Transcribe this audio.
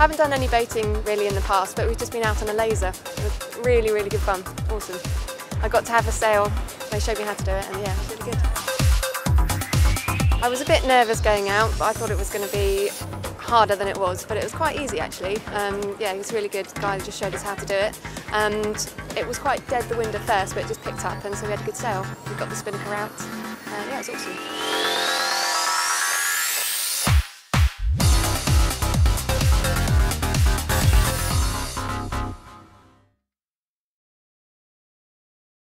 Haven't done any boating really in the past, but we've just been out on a laser. It was really, really good fun. Awesome. I got to have a sail. They showed me how to do it, and yeah, it was really good. I was a bit nervous going out, but I thought it was going to be harder than it was, but it was quite easy actually. Yeah, he was really good. The guy just showed us how to do it, and it was quite dead the wind at first, but it just picked up, and so we had a good sail. We got the spinnaker out, and yeah, it was awesome.